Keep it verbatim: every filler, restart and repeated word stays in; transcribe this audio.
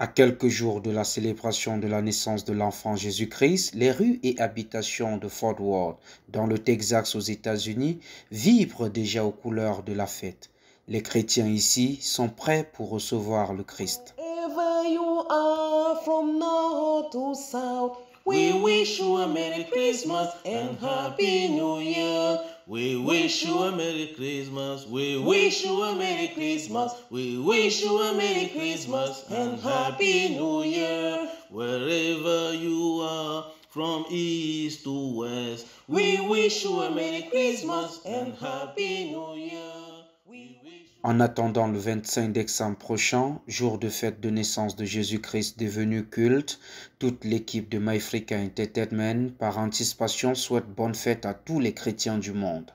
À quelques jours de la célébration de la naissance de l'enfant Jésus-Christ, les rues et habitations de Fort Worth, dans le Texas aux États-Unis, vibrent déjà aux couleurs de la fête. Les chrétiens ici sont prêts pour recevoir le Christ. We wish you a Merry Christmas and Happy New Year. We wish you a Merry Christmas. We wish you a Merry Christmas. We wish you a Merry Christmas and Happy New Year. Wherever you are, from east to west, we wish you a Merry Christmas and Happy New Year. We wish... En attendant le vingt-cinq décembre prochain, jour de fête de naissance de Jésus-Christ devenu culte, toute l'équipe de MyFrica Entertainment, par anticipation, souhaite bonne fête à tous les chrétiens du monde.